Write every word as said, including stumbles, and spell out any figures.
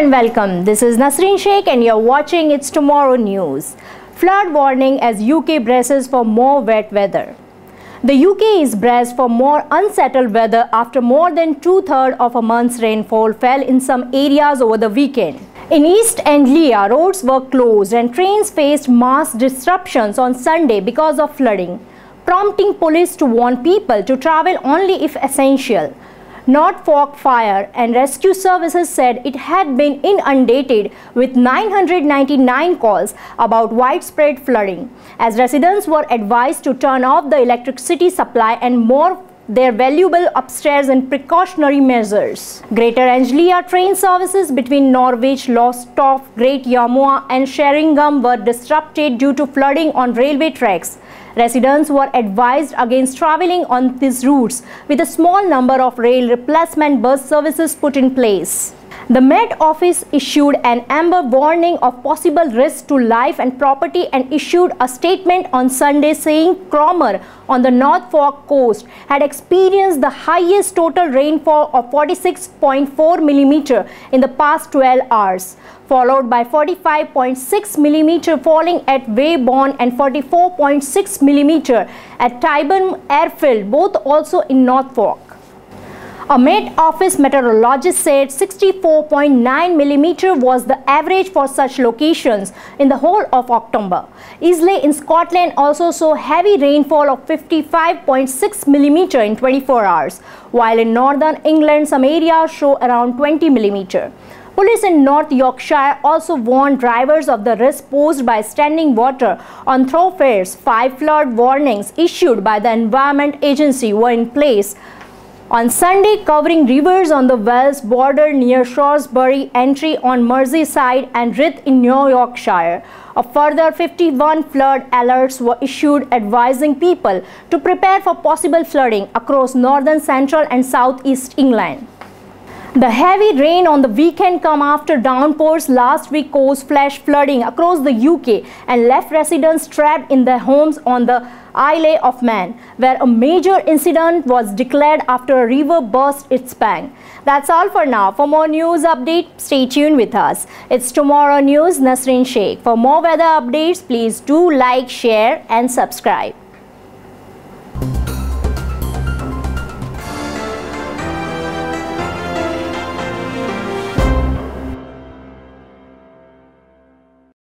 and welcome. This is Nasrin Sheikh and you're watching It's Tomorrow News. Flood warning as U K braces for more wet weather. The U K is braced for more unsettled weather after more than two-thirds of a month's rainfall fell in some areas over the weekend. In East Anglia, roads were closed and trains faced mass disruptions on Sunday because of flooding, prompting police to warn people to travel only if essential. Norfolk Fire and Rescue Services said it had been inundated with nine hundred ninety-nine calls about widespread flooding, as residents were advised to turn off the electricity supply and moor their valuable upstairs in precautionary measures. Greater Anglia train services between Norwich, Lowestoft, Great Yarmouth and Sheringham were disrupted due to flooding on railway tracks. Residents were advised against travelling on these routes, with a small number of rail replacement bus services put in place. The Met Office issued an amber warning of possible risks to life and property and issued a statement on Sunday saying Cromer on the Norfolk coast had experienced the highest total rainfall of forty-six point four millimeters in the past twelve hours, followed by forty-five point six millimeters falling at Weybourne and forty-four point six millimeters at Tyburn Airfield, both also in Norfolk. A Met Office meteorologist said sixty-four point nine millimeters was the average for such locations in the whole of October. Islay in Scotland also saw heavy rainfall of fifty-five point six millimeters in twenty-four hours, while in northern England some areas show around twenty millimeters. Police in North Yorkshire also warned drivers of the risk posed by standing water on thoroughfares. Five flood warnings issued by the Environment Agency were in place on Sunday, covering rivers on the Welsh border near Shrewsbury, entry on Merseyside and Rith in New Yorkshire. A further fifty-one flood alerts were issued advising people to prepare for possible flooding across northern, central and southeast England. The heavy rain on the weekend came after downpours last week caused flash flooding across the U K and left residents trapped in their homes on the Isle of Man, where a major incident was declared after a river burst its bank. That's all for now. For more news updates, stay tuned with us. It's Tomorrow News, Nasrin Sheikh. For more weather updates, please do like, share and subscribe.